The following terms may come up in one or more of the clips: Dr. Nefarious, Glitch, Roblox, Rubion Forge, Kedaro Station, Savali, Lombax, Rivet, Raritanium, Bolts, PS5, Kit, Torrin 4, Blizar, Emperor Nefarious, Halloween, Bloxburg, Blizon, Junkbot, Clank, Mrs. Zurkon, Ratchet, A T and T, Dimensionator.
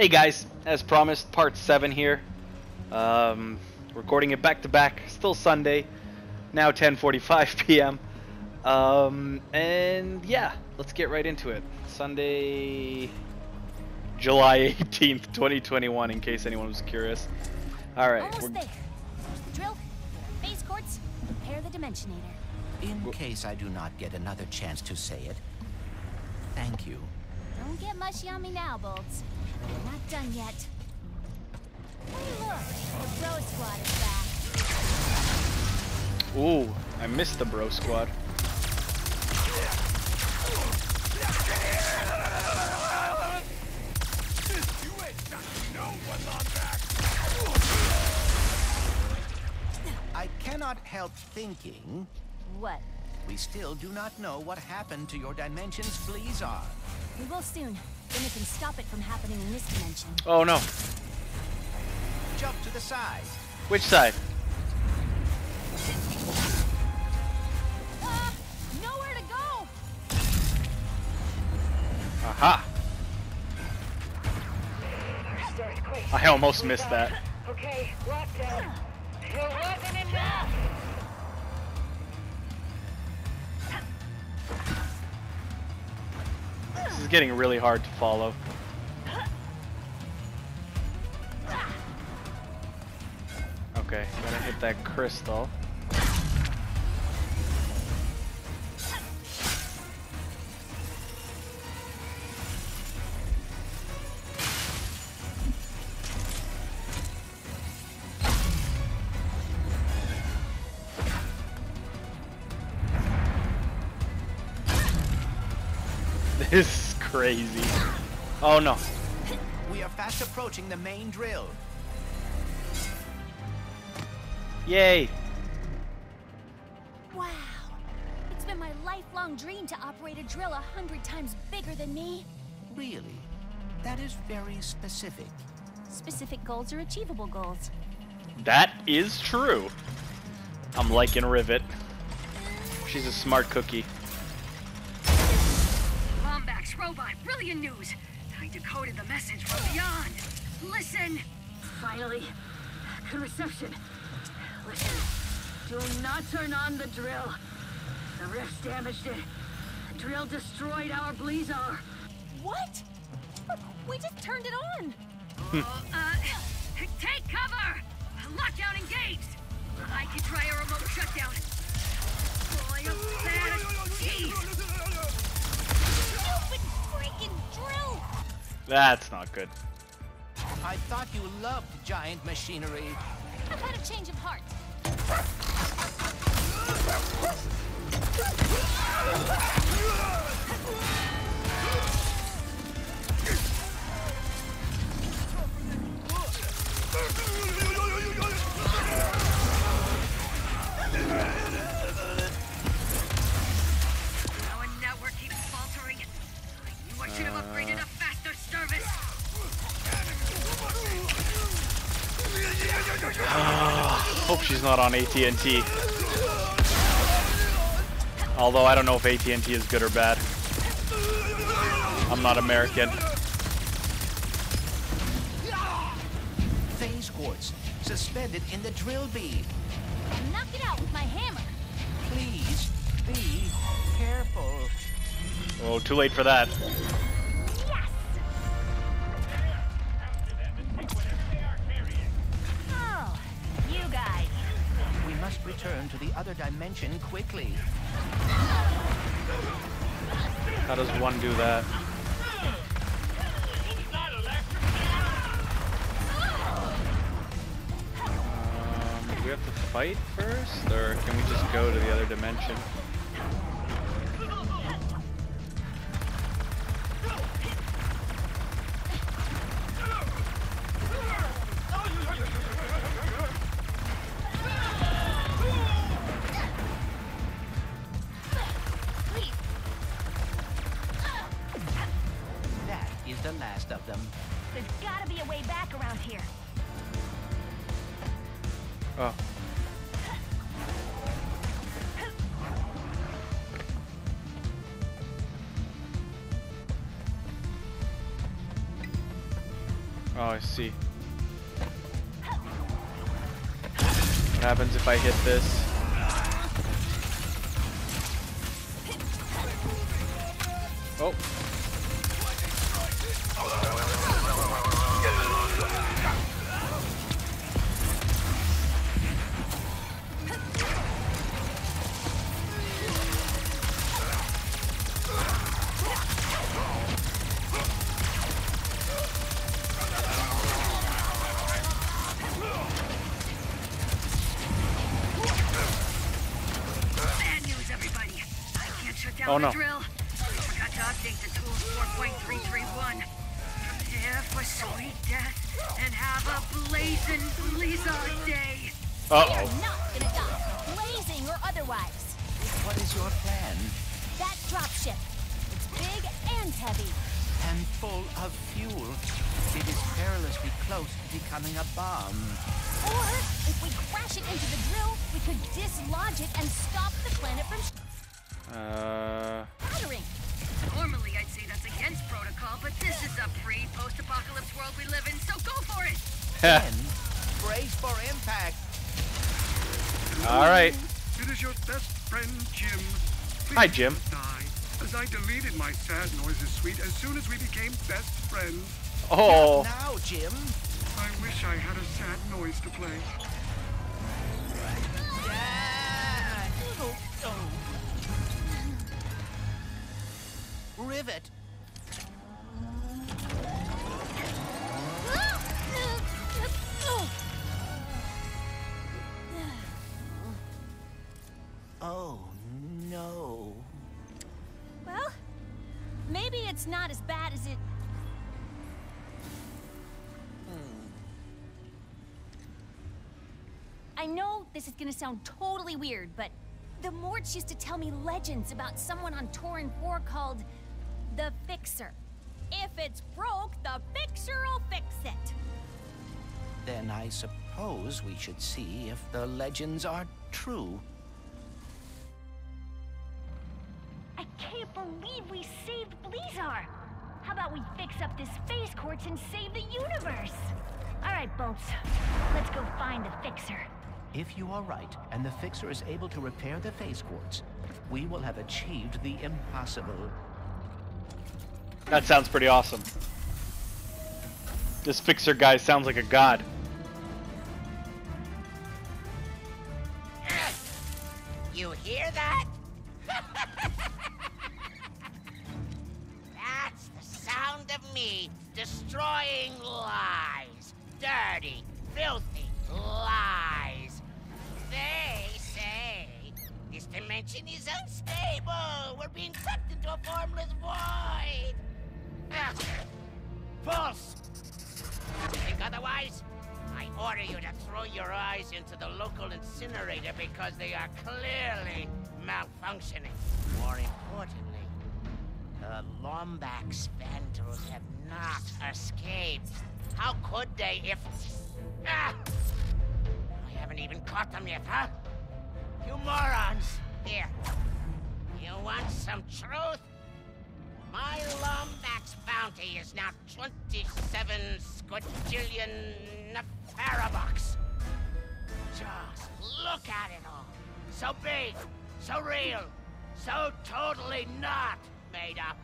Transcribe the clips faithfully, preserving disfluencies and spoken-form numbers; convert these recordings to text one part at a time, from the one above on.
Hey guys, as promised, part seven here. Um, recording it back to back, still Sunday, now ten forty-five p m Um, and yeah, let's get right into it. Sunday, July eighteenth, twenty twenty-one, in case anyone was curious. Alright. Almost there. Drill, base quartz, repair the Dimensionator. In w case I do not get another chance to say it, thank you. Don't get mushy on me now, Bolts. I'm not done yet. Hey, look! The Bro Squad is back. Ooh, I missed the Bro Squad. You ain't got to know what's on back. I cannot help thinking. What? We still do not know what happened to your dimension's Blizar. We will soon. Then we can stop it from happening in this dimension. Oh no. Jump to the side. Which side? Ah, nowhere to go. Aha. I almost missed that. Okay, lockdown. There wasn't enough. This is getting really hard to follow. Okay, gotta hit that crystal. This is crazy. Oh no. We are fast approaching the main drill. Yay. Wow. It's been my lifelong dream to operate a drill a hundred times bigger than me. Really? That is very specific. Specific goals are achievable goals. That is true. I'm liking Rivet. She's a smart cookie. Robot, brilliant news! I decoded the message from beyond. Listen! Finally, good reception. Listen, do not turn on the drill. The rift damaged it. The drill destroyed our Blizar. What? Look, we just turned it on. Oh, uh, take cover! Lockdown engaged. I can try a remote shutdown. Boy, I'm bad. Jeez. Drill. That's not good. I thought you loved giant machinery. I've had a change of heart. Our network keeps faltering. I should have upgraded a faster service. Oh, hope she's not on A T and T. Although I don't know if A T and T is good or bad. I'm not American. Phase quartz suspended in the drill beam. Knock it out with my hammer. Please be careful. Oh, too late for that. Yes. Oh, you guys. We must return to the other dimension quickly. How does one do that? Um, do we have to fight first, or can we just go to the other dimension? Oh, I see. What happens if I hit this? Oh. Oh no. Drill. I forgot to update the tools four point three three one. Prepare for sweet death and have a blazing Blizar day. Uh-oh. We are not gonna die, blazing or otherwise. What is your plan? That dropship. It's big and heavy. And full of fuel. It is perilously close to becoming a bomb. Or, if we crash it into the drill, we could dislodge it and stop the planet from... Uh... Normally I'd say that's against protocol, but this is a pre-post-apocalypse world we live in, so go for it! Then, brace for impact! Alright. It is your best friend, Jim. Please Hi, Jim. Die, as I deleted my sad noises suite as soon as we became best friends. Oh. Not now, Jim. I wish I had a sad noise to play. Yeah. Oh. Oh. Rivet. Oh no. Well, maybe it's not as bad as it. Hmm. I know this is gonna sound totally weird, but the Morts used to tell me legends about someone on Torrin four called the Fixer. If it's broke, the Fixer'll fix it. Then I suppose we should see if the legends are true. I can't believe we saved Blizar. How about we fix up this space quartz and save the universe? All right, Bolts. Let's go find the Fixer. If you are right, and the Fixer is able to repair the phase quartz, we will have achieved the impossible. That sounds pretty awesome. This Fixer guy sounds like a god. You hear that? That's the sound of me destroying lies. Dirty, filthy lies. They say this dimension is unstable. We're being sucked into a formless void. False! Think otherwise? I order you to throw your eyes into the local incinerator because they are clearly malfunctioning. More importantly, the Lombax vandals have not escaped. How could they if... Ah! I haven't even caught them yet, huh? You morons! Here. You want some truth? My Lombax bounty is now twenty-seven squadrillion Nefarious. Just look at it all. So big, so real, so totally not made up.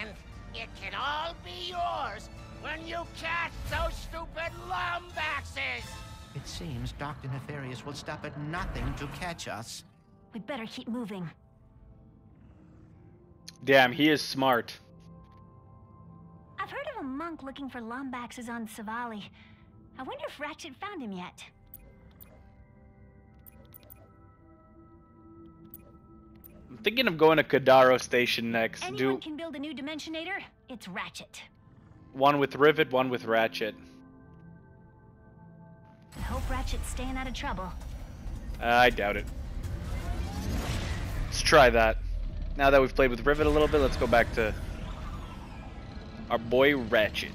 And it can all be yours when you catch those stupid Lombaxes. It seems Doctor Nefarious will stop at nothing to catch us. We better keep moving. Damn, he is smart. I've heard of a monk looking for Lombaxes on Savali. I wonder if Ratchet found him yet. I'm thinking of going to Kedaro Station next. Anyone Do... can build a new Dimensionator? It's Ratchet. One with Rivet, one with Ratchet. I hope Ratchet's staying out of trouble. Uh, I doubt it. Let's try that. Now that we've played with Rivet a little bit, let's go back to our boy Ratchet.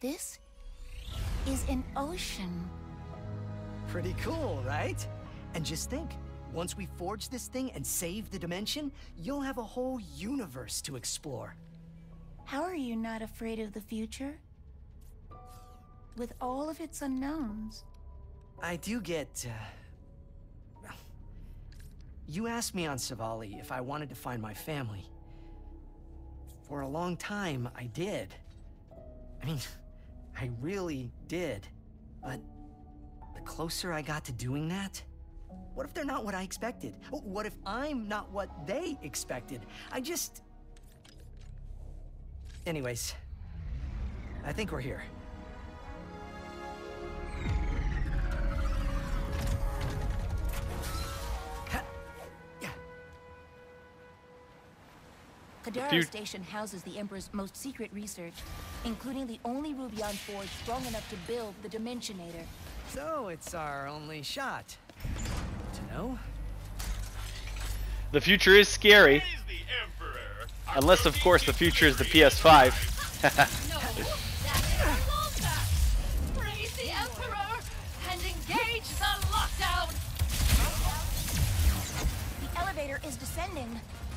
This is an ocean. Pretty cool, right? And just think, Once we forge this thing and save the dimension, you'll have a whole universe to explore. How are you not afraid of the future? With all of its unknowns. I do get... Uh... You asked me on Savali if I wanted to find my family. For a long time, I did. I mean, I really did. But the closer I got to doing that... What if they're not what I expected? What if I'm not what they expected? I just... Anyways, I think we're here. Kedaro Station houses the Emperor's most secret research, including the only Rubion Forge strong enough to build the Dimensionator. So it's our only shot. No? The future is scary. Is the Unless, of course, the future is the P S five. No, Lombax. Praise the Emperor and engage the lockdown. The elevator is descending.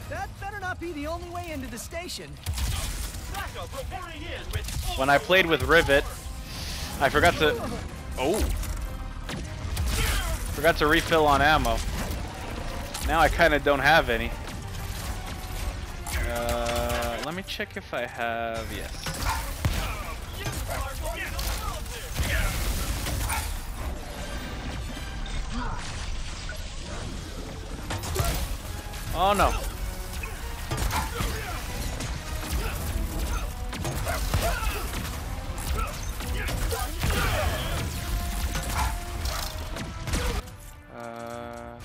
That better not be the only way into the station. When I played with Rivet, I forgot to... Oh. Forgot to refill on ammo. Now I kind of don't have any. Uh, let me check if I have... Yes. Oh no. Uh...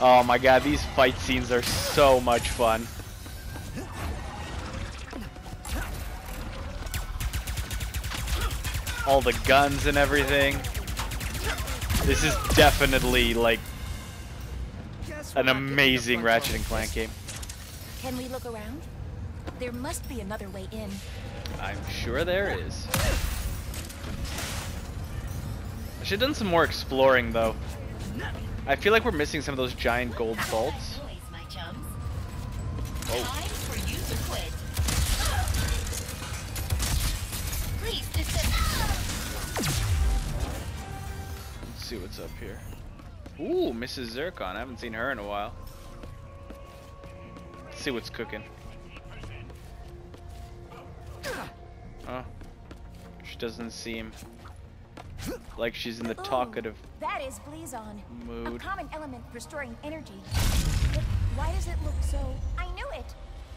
Oh my god, these fight scenes are so much fun. All the guns and everything. This is definitely, like, an amazing Ratchet and Clank game. Can we look around? There must be another way in. I'm sure there is. I should have done some more exploring, though. I feel like we're missing some of those giant gold bolts. Oh. See what's up here. Ooh, Missus Zurkon. I haven't seen her in a while. Let's see what's cooking. Oh, she doesn't seem like she's in the talkative Ooh, that is Blizon. mood. A common element for storing energy. But why does it look so? I knew it.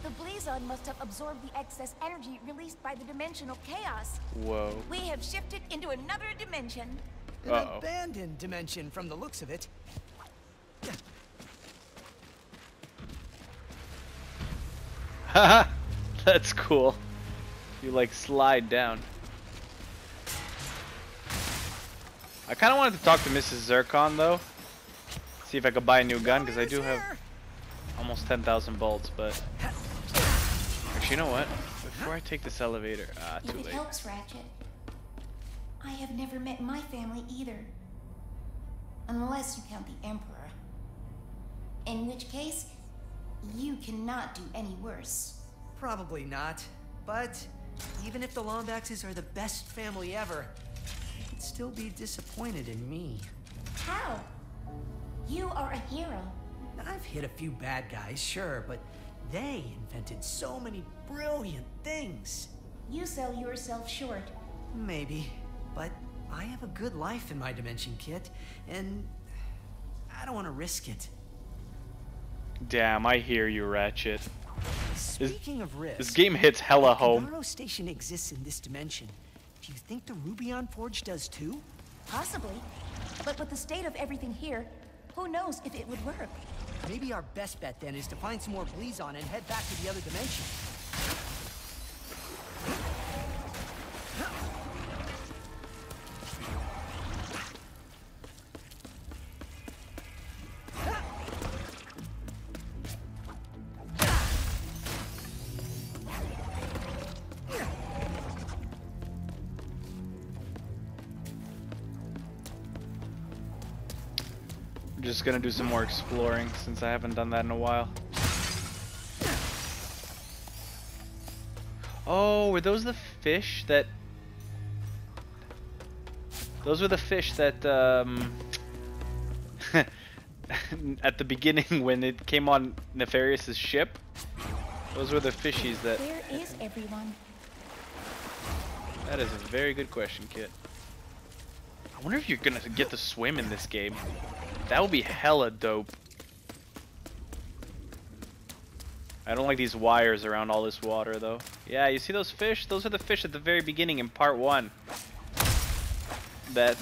The Blizon must have absorbed the excess energy released by the dimensional chaos. Whoa. We have shifted into another dimension. An Uh-oh. abandoned dimension from the looks of it. Haha, that's cool. You like slide down. I kind of wanted to talk to Missus Zurkon though. See if I could buy a new gun because I do have almost ten thousand bolts, but... Actually, you know what? Before I take this elevator... Ah, too late. It helps, Ratchet. I have never met my family either. Unless you count the Emperor. In which case, you cannot do any worse. Probably not. But even if the Lombaxes are the best family ever, I'd still be disappointed in me. How? You are a hero. I've hit a few bad guys, sure, but they invented so many brilliant things. You sell yourself short. Maybe. But I have a good life in my dimension, Kit, and I don't want to risk it. Damn, I hear you, Ratchet. Speaking this, of risk, this game hits hella home. Kedaro Station exists in this dimension. Do you think the Rubion Forge does too? Possibly, but with the state of everything here, who knows if it would work? Maybe our best bet then is to find some more Blizon and head back to the other dimension. I'm just gonna do some more exploring since I haven't done that in a while. Oh, were those the fish that... Those were the fish that, um... at the beginning when it came on Nefarious's ship? Those were the fishies that... Where is everyone? That is a very good question, Kit. I wonder if you're gonna get to swim in this game. That would be hella dope. I don't like these wires around all this water, though. Yeah, you see those fish? Those are the fish at the very beginning in part one. That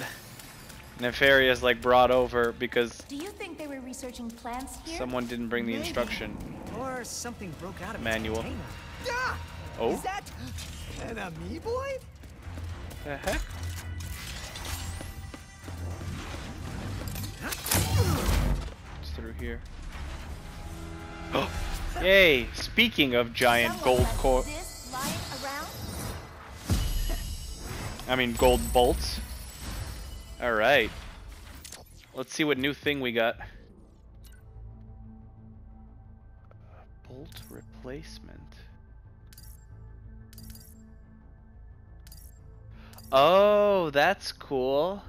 Nefarious like brought over because. Do you think they were researching plants here? Someone didn't bring the Maybe. instruction. Or something broke out of manual. Yeah! Oh. Is that an amoeboid? The heck? It's through here. Oh. Yay! Speaking of giant Someone gold core. I mean gold bolts. Alright. Let's see what new thing we got. Bolt replacement. Oh, that's cool.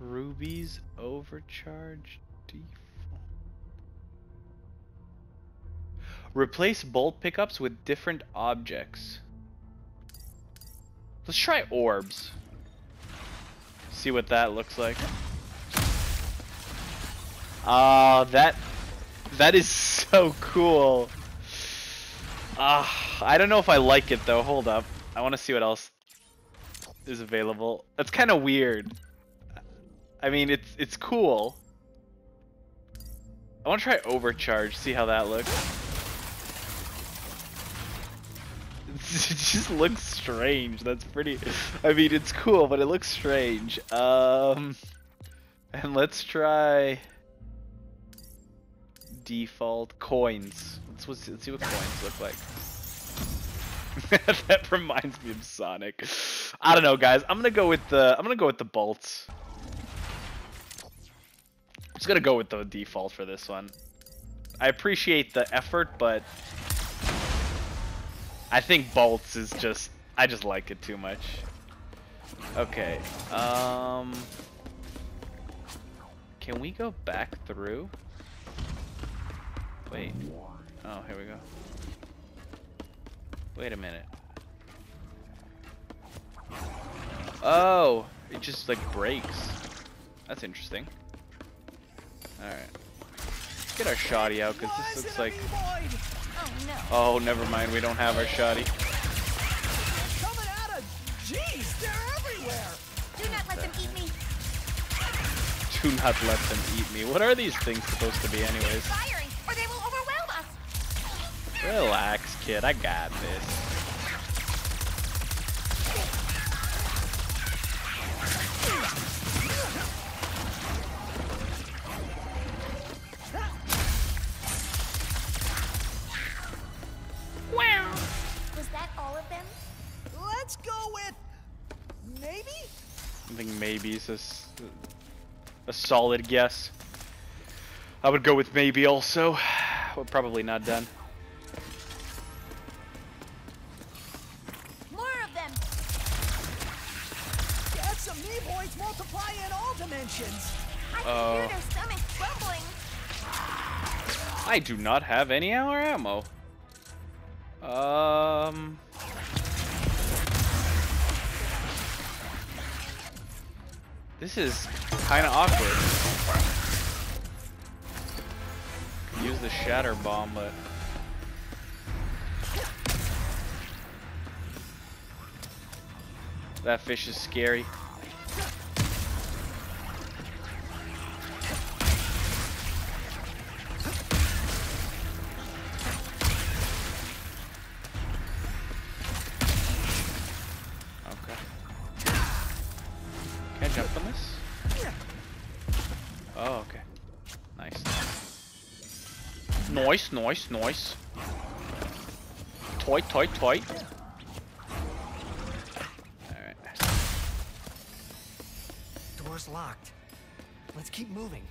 Ruby's overcharge default. Replace bolt pickups with different objects. Let's try orbs. See what that looks like. Ah, uh, that that is so cool. Ah, uh, I don't know if I like it though. Hold up. I want to see what else is available. That's kind of weird. I mean, it's it's cool. I want to try overcharge. See how that looks. It just looks strange. That's pretty. I mean, it's cool, but it looks strange. Um, and let's try default coins. Let's, let's see what coins look like. That reminds me of Sonic. I don't know, guys. I'm gonna go with the. I'm gonna go with the bolts. I'm just gonna go with the default for this one. I appreciate the effort, but. I think bolts is just, I just like it too much. Okay, um, can we go back through? Wait, oh, here we go. Wait a minute. Oh, it just like breaks. That's interesting. All right, let's get our shoddy out because this looks like... Oh, no. Oh, never mind. We don't have our shoddy. Coming at us. Jeez, they're everywhere. Do not let them eat me. Do not let them eat me. What are these things supposed to be, anyways? Firing, or they will overwhelm us. Relax, kid. I got this. Maybe's a, a solid guess. I would go with maybe also. We're probably not done. More of them. That's some boys multiply in all dimensions. I can uh, hear their stomachs rumbling. I do not have any hour ammo. Um. This is kind of awkward. Use the shatter bomb, but that fish is scary. Nice, nice, nice. Tight, tight, tight. Alright. Door's locked. Let's keep moving.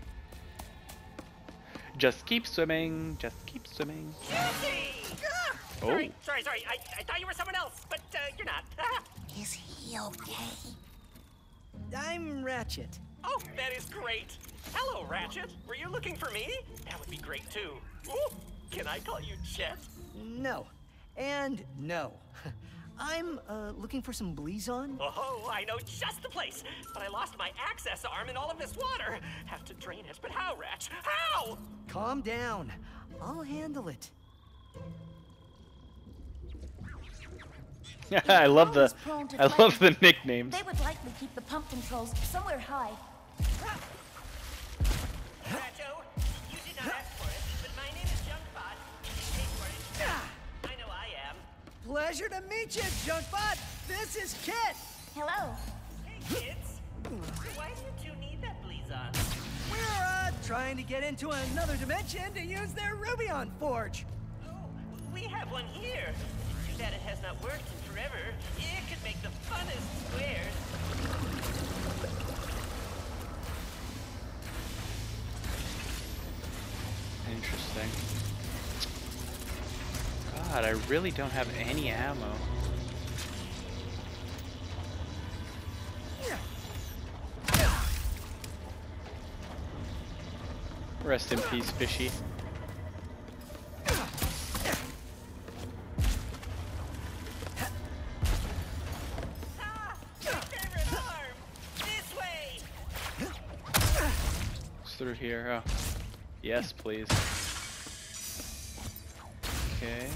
Just keep swimming. Just keep swimming. Oh. Sorry, sorry, sorry. I, I thought you were someone else, but uh, you're not. Is he okay? I'm Ratchet. Oh, that is great. Hello, Ratchet. Were you looking for me? That would be great, too. Ooh, can I call you Chet? No. And no. I'm uh, looking for some Blizon. Oh, I know just the place. But I lost my access arm in all of this water. Have to drain it. But how, Ratch? How? Calm down. I'll handle it. I love the I love the nicknames. They would likely keep the pump controls somewhere high. Ratcho, you did not ask for it, but my name is Junkbot. You paid for it. I know I am. Pleasure to meet you, Junkbot. This is Kit. Hello. Hey, kids. Why did you need that Blizar? We're uh, trying to get into another dimension to use their Rubion Forge. Oh, we have one here. Too bad it has not worked in forever. It could make the funnest squares. Interesting. God, I really don't have any ammo. Rest in peace, fishy. It's through here. Oh. Yes, please. Okay.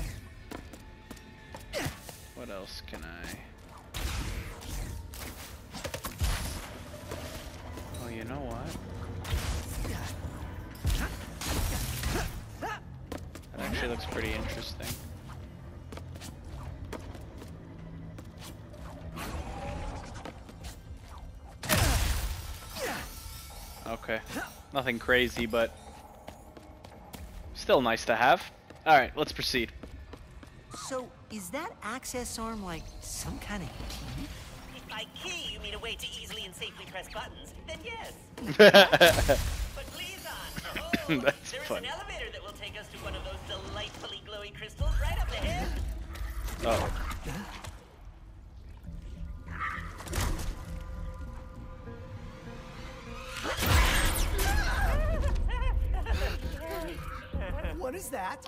What else can I? Oh, you know what? That actually looks pretty interesting. Okay. Nothing crazy, but still nice to have. All right, let's proceed. So, is that access arm like some kind of key? If by key you mean a way to easily and safely press buttons, then yes. But please on. Oh, that's there fun. Is an elevator that will take us to one of those delightfully glowy crystals right up ahead. Oh. What is that?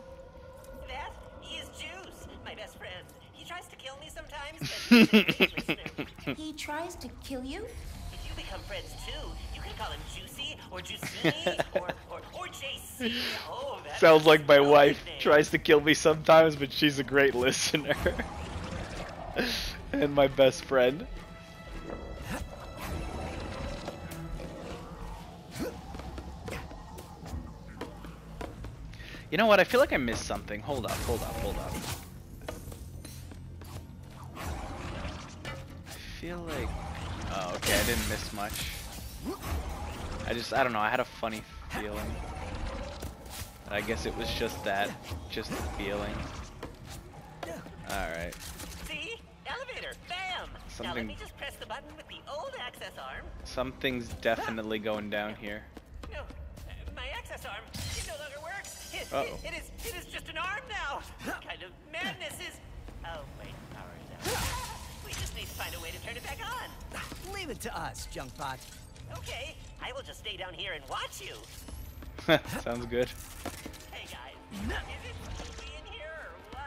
That is Juice, my best friend. He tries to kill me sometimes, but he tries to kill you? If you become friends too, you can call him Juicy or Juicini or, or, or J C. Oh, that sounds like my wife name. Tries to kill me sometimes, but she's a great listener. And my best friend. You know what? I feel like I missed something. Hold up, hold up, hold up. I feel like... Oh, okay, I didn't miss much. I just, I don't know, I had a funny feeling. I guess it was just that. Just the feeling. Alright. See? Elevator! Bam! Something... Now let me just press the button with the old access arm. Something's definitely going down here. No, my access arm, it no longer works. Uh-oh. It, it is it is just an arm now. What kind of madness is... Oh wait, power's out. We just need to find a way to turn it back on. Leave it to us, Junkbot. Okay, I will just stay down here and watch you. Sounds good. Hey guys, is it we in here or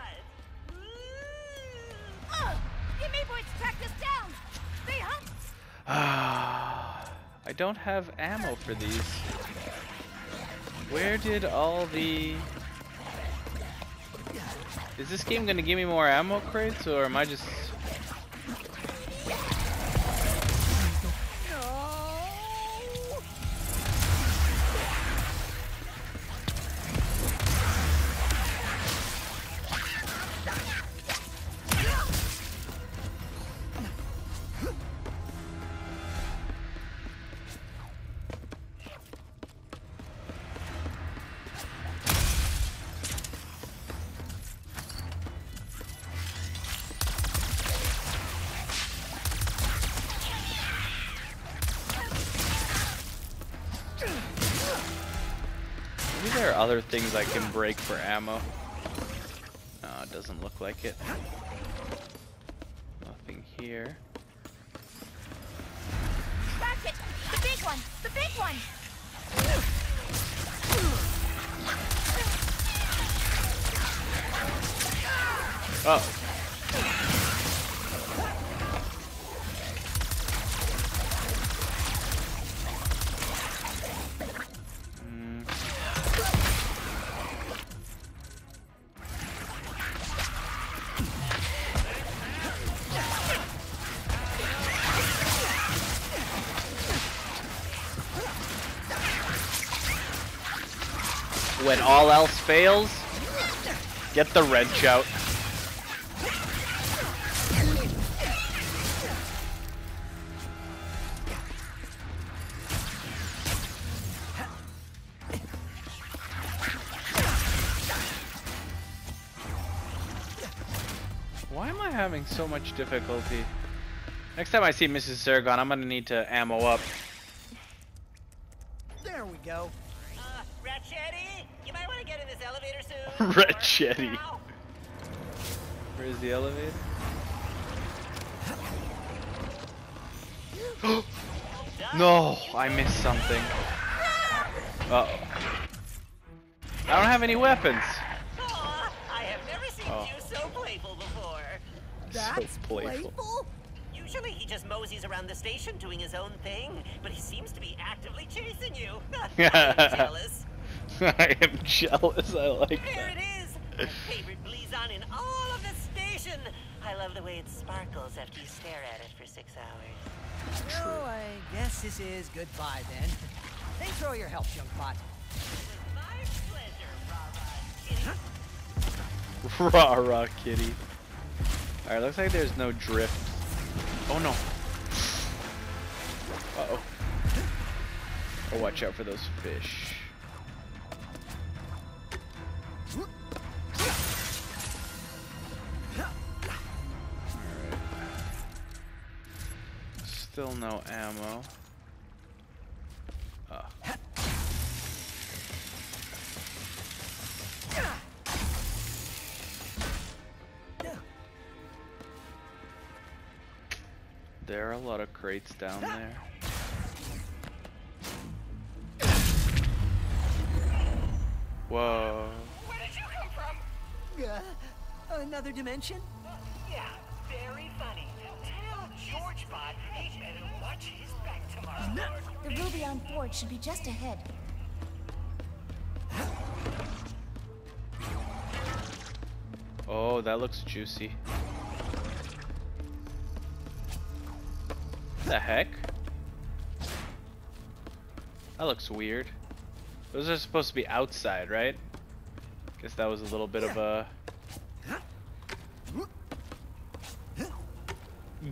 what? Ooh. Oh, you may want to track this down. They hunt. Ah, I don't have ammo for these. Where did all the... Is this game gonna give me more ammo crates, or am I just... No. there are other things I can break for ammo? No, it doesn't look like it. Nothing here. Ratchet! The big one! The big one! Oh. When all else fails, get the wrench out. Why am I having so much difficulty? Next time I see Missus Zurkon, I'm gonna need to ammo up. There we go. Ratchetty. Where's the elevator? No, I missed something. Uh oh. I don't have any weapons. Aw, I have never seen oh. you so playful before. That's so playful. playful? Usually he just moseys around the station doing his own thing, but he seems to be actively chasing you. I'm jealous. I am jealous, I like that. There it is! My favorite Blizon in all of the station! I love the way it sparkles after you stare at it for six hours. True. Oh, I guess this is goodbye then. Thanks for all your help, Junkbot. It was my pleasure, Rah-Rah Kitty. Rah-Rah Kitty. Alright, looks like there's no drift. Oh no. Uh-oh. Oh, watch out for those fish. Still no ammo. Oh. There are a lot of crates down there. Whoa. Where did you come from? Uh, another dimension? Uh, yeah, very funny. Georgebot, he'd better watch his back tomorrow. The Rubion Forge should be just ahead. Oh, that looks juicy. What the heck? That looks weird. Those are supposed to be outside, right? Guess that was a little bit of a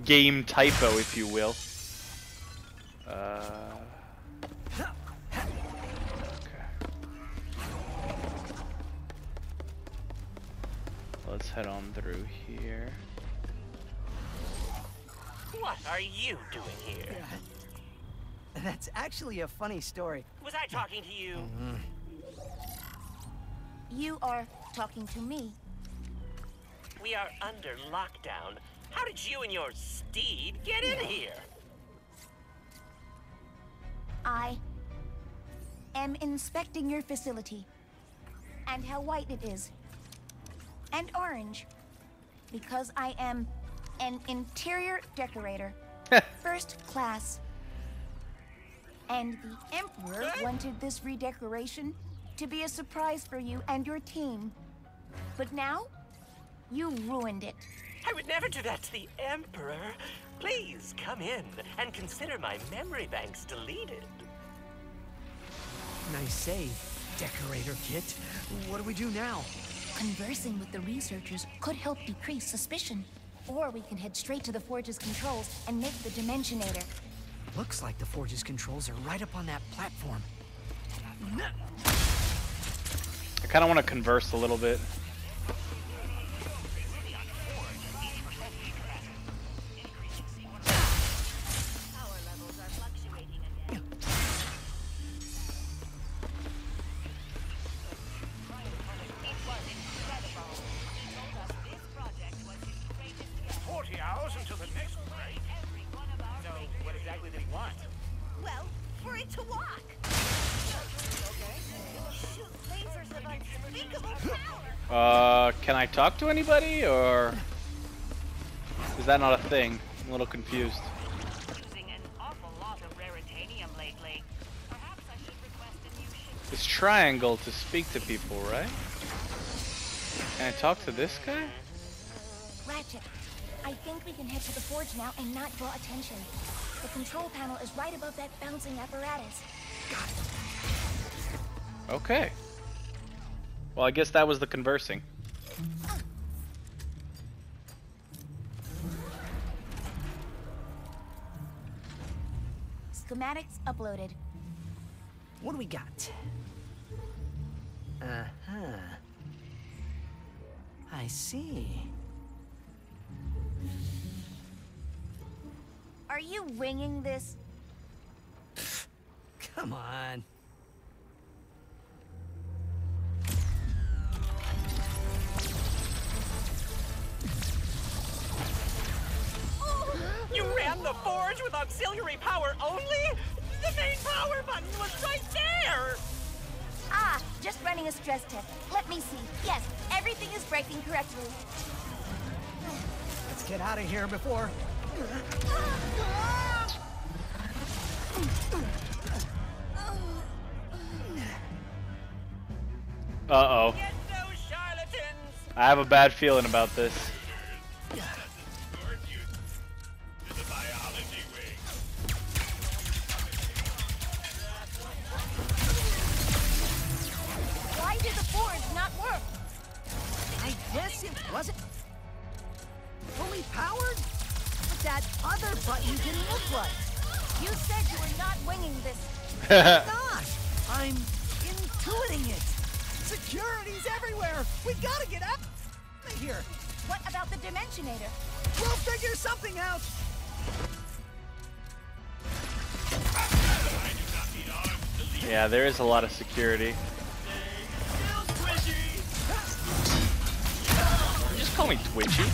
game typo, if you will. Uh, okay. Let's head on through here. What are you doing here? Uh, that's actually a funny story. Was I talking to you? Mm-hmm. You are talking to me. We are under lockdown. How did you and your steed get in here? I am inspecting your facility and how white it is and orange because I am an interior decorator, first class. And the Emperor wanted this redecoration to be a surprise for you and your team, but now you ruined it. I would never do that to the Emperor. Please come in and consider my memory banks deleted. Nice save, Decorator Kit. What do we do now? Conversing with the researchers could help decrease suspicion. Or we can head straight to the Forge's controls and make the Dimensionator. Looks like the Forge's controls are right up on that platform. I kind of want to converse a little bit. it to walk! Shoot lasers of unspeakable power! Uh, can I talk to anybody, or is that not a thing? I'm a little confused. Using an awful lot of raritanium lately. Perhaps I should request a new ship. It's triangle to speak to people, right? Can I talk to this guy? Ratchet, I think we can head to the forge now and not draw attention. The control panel is right above that bouncing apparatus. Got it. Okay. Well, I guess that was the conversing. Uh. Schematics uploaded. What do we got? Uh-huh. I see. Are you winging this? Pfft, come on. You ran the forge with auxiliary power only? The main power button was right there! Ah, just running a stress test. Let me see. Yes, everything is breaking correctly. Let's get out of here before... Uh-oh. I have a bad feeling about this. Why did the forge not work? I guess it wasn't fully powered? That other button didn't look like. You said you were not winging this. I'm not. I'm intuiting it. Security's everywhere. We gotta get out of here. What about the Dimensionator? We'll figure something out. Yeah, there is a lot of security. Just call me Twitchy.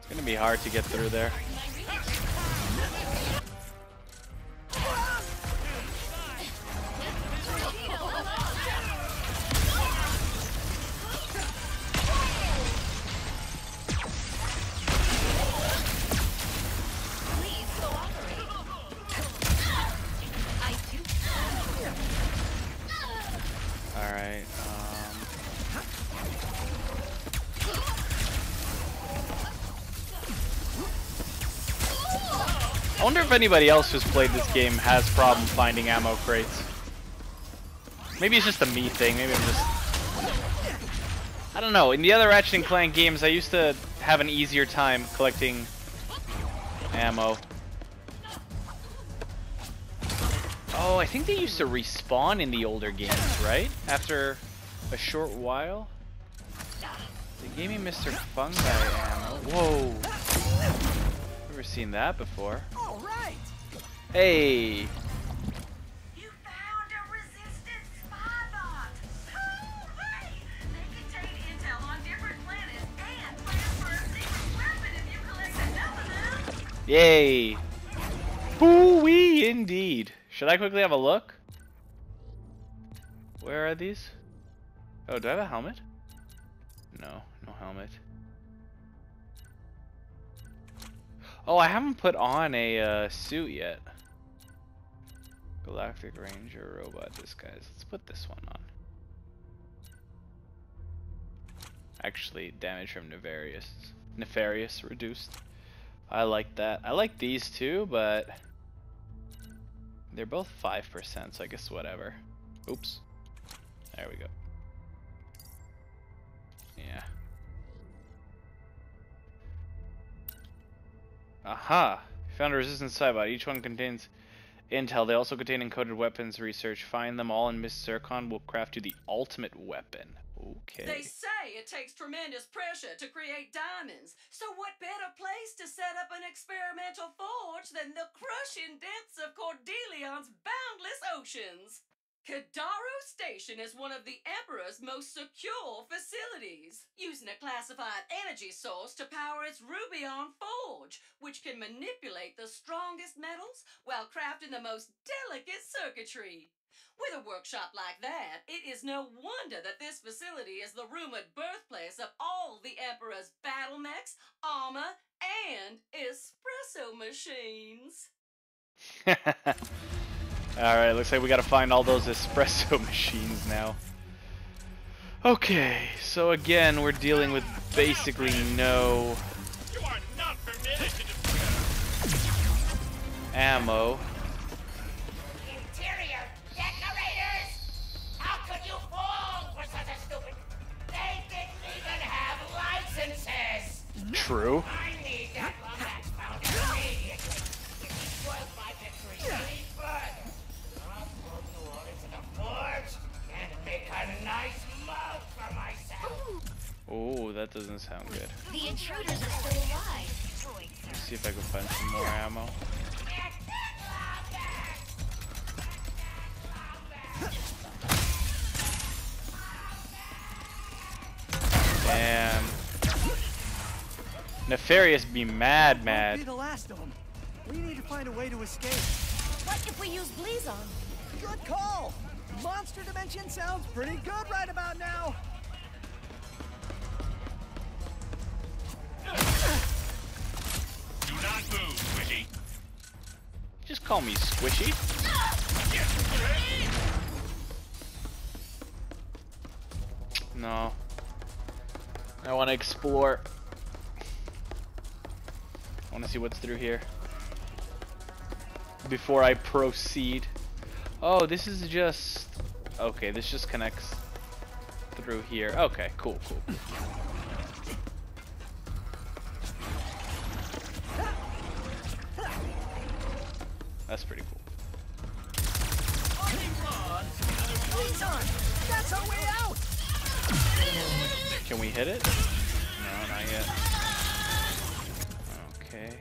It's gonna be hard to get through there. I wonder if anybody else who's played this game has problem finding ammo crates. Maybe it's just a me thing. Maybe I'm just... I don't know. In the other Ratchet and Clank games, I used to have an easier time collecting ammo. Oh, I think they used to respawn in the older games, right? After a short while. They gave me Mister Fungi ammo. Whoa. Never seen that before. All right. Hey. You found a resistant spy bot. Hooray! They contain intel on different planets and plans for a secret weapon if you collect enough of them. Yay. Boo-wee indeed. Should I quickly have a look? Where are these? Oh, do I have a helmet? No, no helmet. Oh, I haven't put on a uh, suit yet. Galactic Ranger robot disguise. Let's put this one on. Actually, damage from Nefarious. Nefarious reduced. I like that. I like these two, but they're both five percent, so I guess whatever. Oops. There we go. Yeah. Aha! You found a resistance cybot. Each one contains intel. They also contain encoded weapons research. Find them all and Miss Zurkon will craft you the ultimate weapon. Okay. They say it takes tremendous pressure to create diamonds. So what better place to set up an experimental forge than the crushing depths of Cordelion's boundless oceans? Kedaro Station is one of the Emperor's most secure facilities, using a classified energy source to power its Rubion Forge, which can manipulate the strongest metals while crafting the most delicate circuitry. With a workshop like that, it is no wonder that this facility is the rumored birthplace of all the Emperor's battle mechs, armor, and espresso machines. Alright, looks like we gotta find all those espresso machines now. Okay, so again, we're dealing with basically no you are not permitted to destroy ammo. Interior decorators! How could you fall for such a stupid? They didn't even have licenses! True. I need that Lombax powder immediately. It destroys my victory any further. Oh, that doesn't sound good. The intruders are still alive. Let's see if I can find some more ammo. Damn. Nefarious be mad, mad. Won't be the last of them. We need to find a way to escape. What if we use Blizon? Good call. Monster dimension sounds pretty good right about now. Do not move, Squishy. Just call me Squishy. No. I want to explore. I want to see what's through here before I proceed. Oh, this is just... Okay, this just connects through here. Okay, cool, cool. That's pretty cool. That's our way out! Can we hit it? No, not yet. Okay.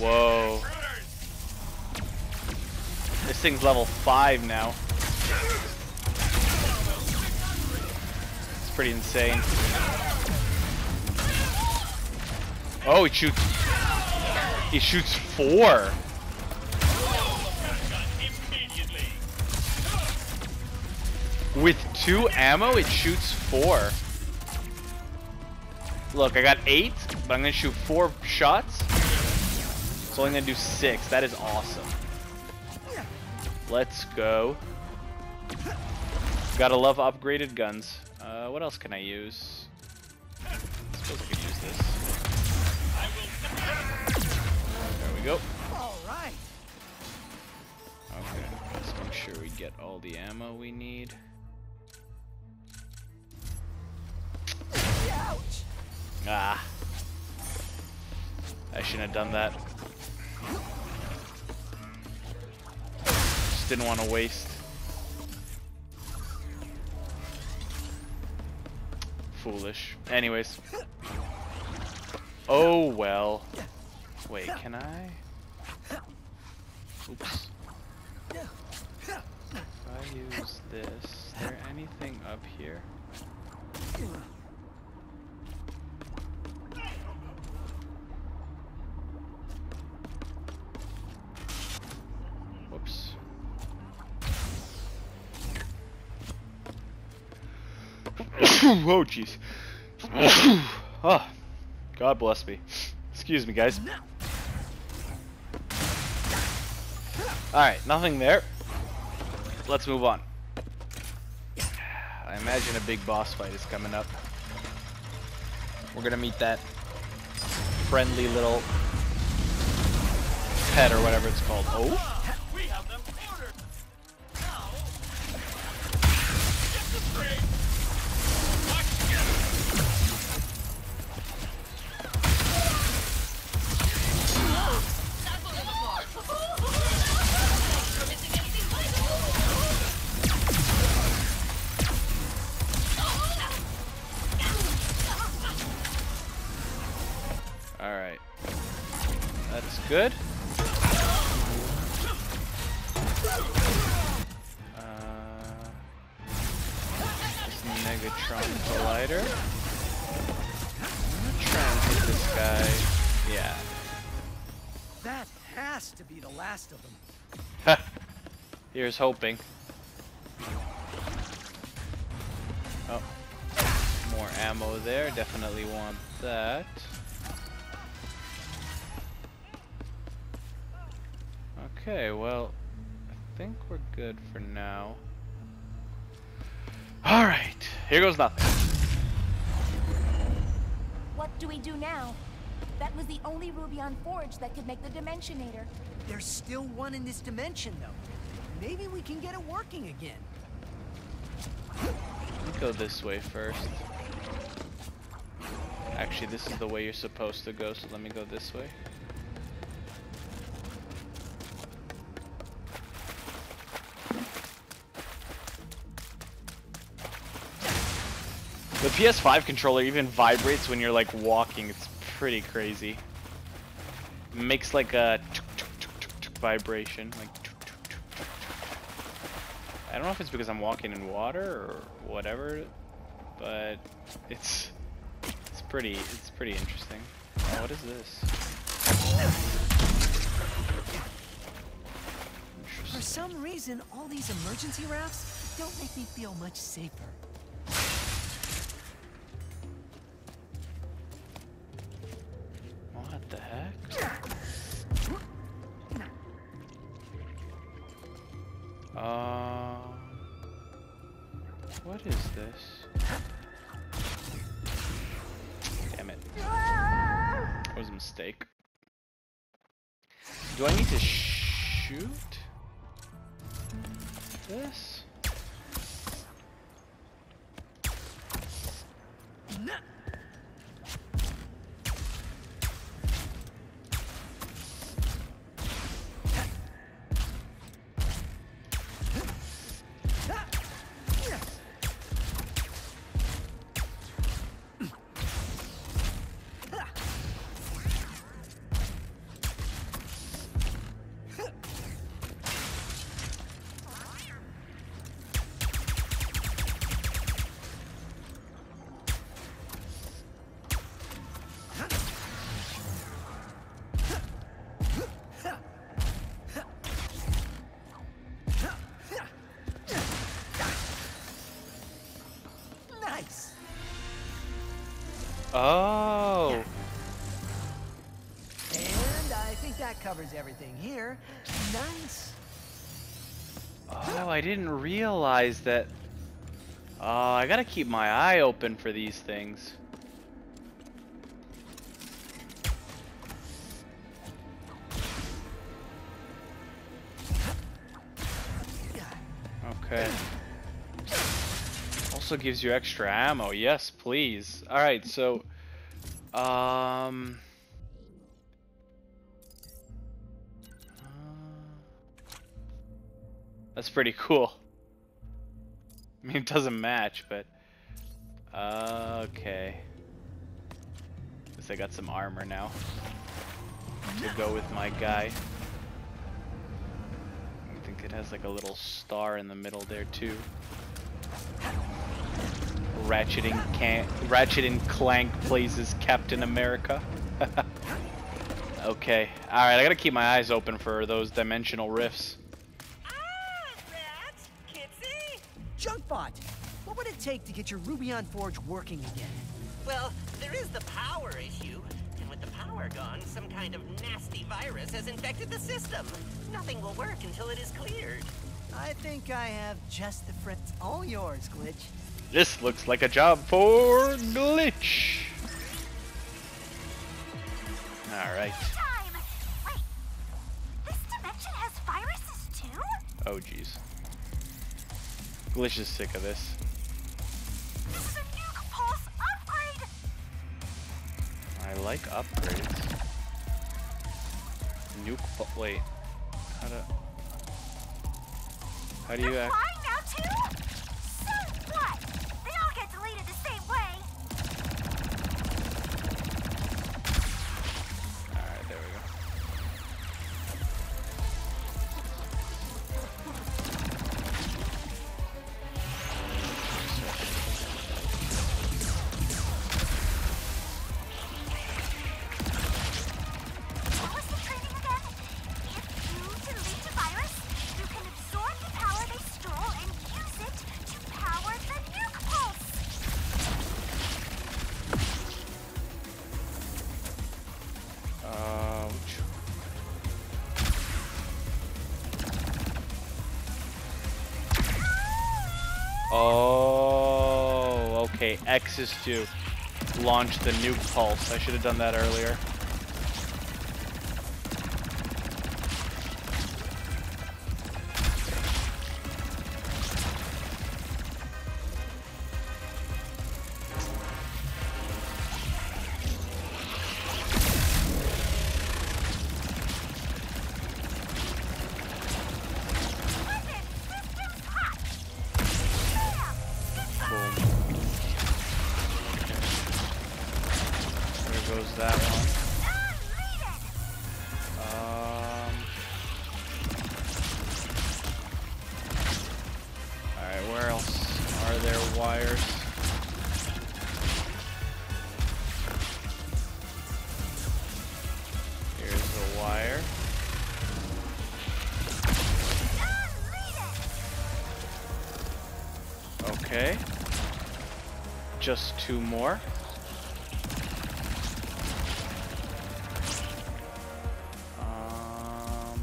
Whoa. This thing's level five now. It's pretty insane. Oh, it shoots. It shoots four. With two ammo, it shoots four. Look, I got eight, but I'm gonna shoot four shots. It's only gonna do six. That is awesome. Let's go. Gotta love upgraded guns. Uh, what else can I use? I suppose I could use this. There we go. Alright. Okay, let's make sure we get all the ammo we need. Ouch! Ah, I shouldn't have done that. Just didn't want to waste. Foolish. Anyways. Oh well. Wait, can I? Oops. If I use this, is there anything up here? Oh jeez. Oh, God bless me. Excuse me, guys. Alright, nothing there. Let's move on. I imagine a big boss fight is coming up. We're gonna meet that friendly little pet or whatever it's called. Oh! Alright, good. Megatron Collider. I'm gonna try and hit this guy. Yeah. That has to be the last of them. Ha! Here's hoping. Oh. More ammo there. Definitely want that. Okay, well, I think we're good for now. All right, here goes nothing. What do we do now? That was the only Rubion Forge that could make the Dimensionator. There's still one in this dimension, though. Maybe we can get it working again. Let's go this way first. Actually, this is the way you're supposed to go, so let me go this way. The P S five controller even vibrates when you're like walking. It's pretty crazy. It makes like a tuk, tuk, tuk, tuk, tuk vibration. Like tuk, tuk, tuk, tuk. I don't know if it's because I'm walking in water or whatever, but it's it's pretty it's pretty interesting. Oh, what is this? For some reason, all these emergency rafts don't make me feel much safer. Do I need to shoot this? No. Oh. And I think that covers everything here. Nice. Oh, I didn't realize that. Oh, I gotta keep my eye open for these things. Okay. Also gives you extra ammo. Yes, please. All right, so um uh, that's pretty cool. I mean, it doesn't match, but uh, okay. Guess I got some armor now to go with my guy. I think it has like a little star in the middle there too. Ratchet and, can Ratchet and Clank plays as Captain America. Okay. Alright, I gotta keep my eyes open for those dimensional rifts. Ah, Rat! Kitsy! Junkbot! What would it take to get your Rubion Forge working again? Well, there is the power issue. And with the power gone, some kind of nasty virus has infected the system. Nothing will work until it is cleared. I think I have just the friend. All yours, Glitch. This looks like a job for Glitch. All right. Time. Wait, this dimension has viruses too? Oh jeez. Glitch is sick of this. This is a nuke pulse upgrade. I like upgrades. Nuke pulse. Wait. How do? How do you act? Oh, okay. X is to launch the nuke pulse. I should have done that earlier. Okay, just two more. Um,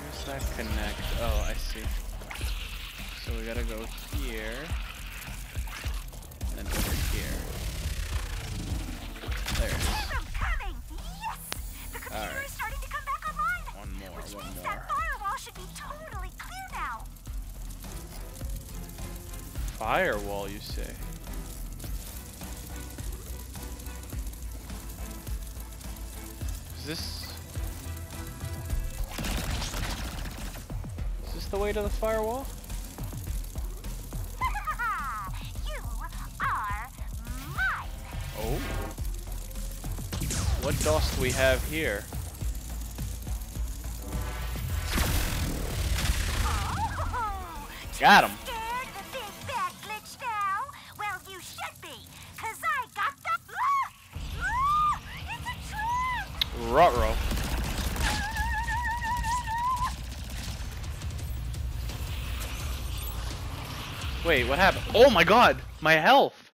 where's that connect? Oh, I see. So we gotta go here, and then over here. There it is. Yes! The computer is starting to come back online! One more, which one means more. That firewall should be totally clear now. Firewall, you say? Is this... Is this the way to the firewall? You are mine! Oh. What dost we have here? Oh. Got him! Ruh-roh. Wait, what happened? Oh my god! My health!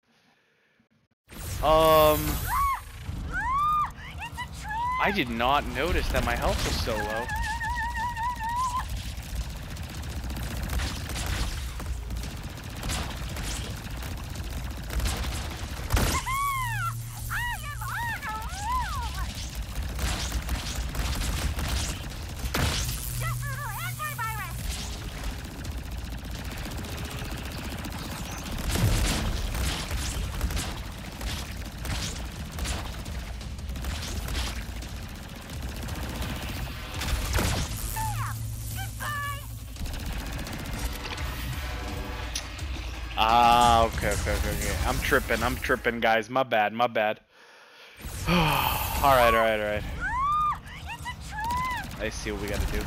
Um... I did not notice that my health was so low. Ah, okay, okay, okay, okay. I'm tripping, I'm tripping, guys. My bad, my bad. Alright, alright, alright. I see what we gotta do.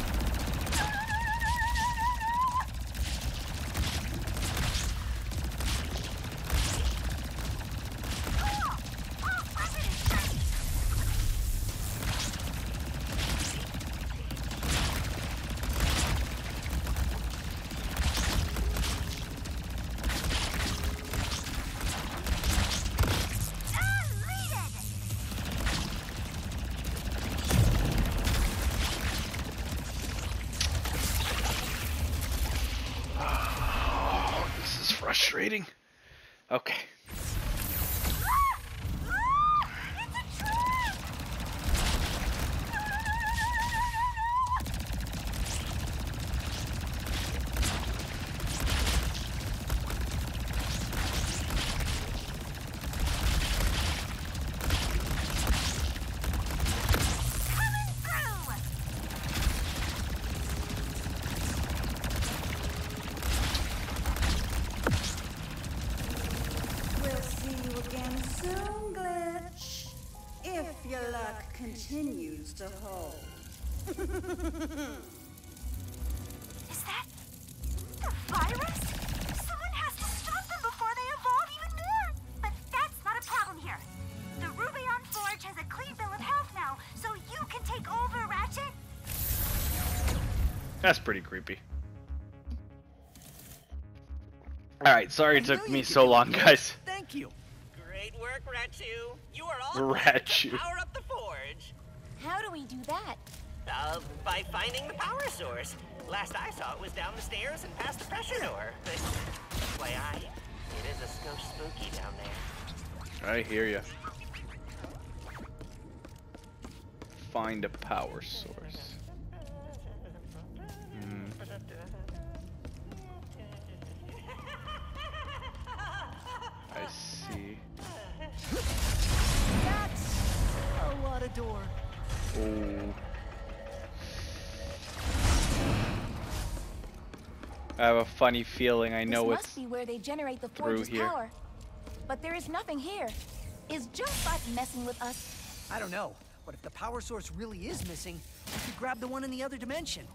Frustrating. Okay. Continues to hold. Is that the virus? Someone has to stop them before they evolve even more. But that's not a problem here. The Rubion Forge has a clean bill of health now, so you can take over, Ratchet. That's pretty creepy. All right, sorry it took me so long, guys. Thank you. Great work, Ratchet. You are all Ratchet. Power up the forge. How do we do that? Uh, by finding the power source. Last I saw it was down the stairs and past the pressure door. But, F Y I, it is a skosh spooky down there. I hear ya. Find a power source. Mm. I see. That's a lot of door. Oh. I have a funny feeling I know what's through here. This must be where they generate the forge's power. But there is nothing here. Is Junkbot messing with us? I don't know, but if the power source really is missing, we could grab the one in the other dimension.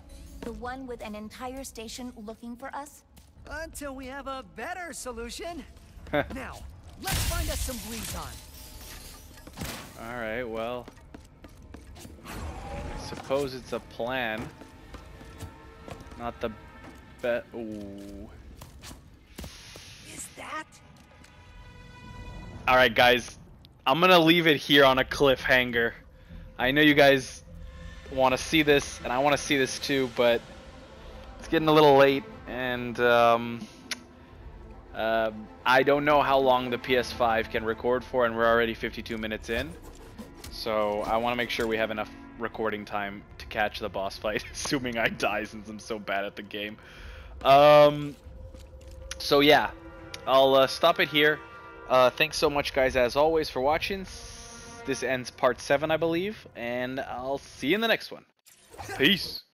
The one with an entire station looking for us? Until we have a better solution. Now, let's find us some Blizon. Alright, well, I suppose it's a plan. Not the bet. Ooh. Is that? Alright, guys. I'm gonna leave it here on a cliffhanger. I know you guys want to see this, and I want to see this too, but it's getting a little late, and um, uh, I don't know how long the P S five can record for, and we're already fifty-two minutes in. So I want to make sure we have enough recording time to catch the boss fight, assuming I die since I'm so bad at the game. Um, so yeah, I'll uh, stop it here. Uh, thanks so much, guys, as always, for watching. This ends part seven, I believe, and I'll see you in the next one. Peace.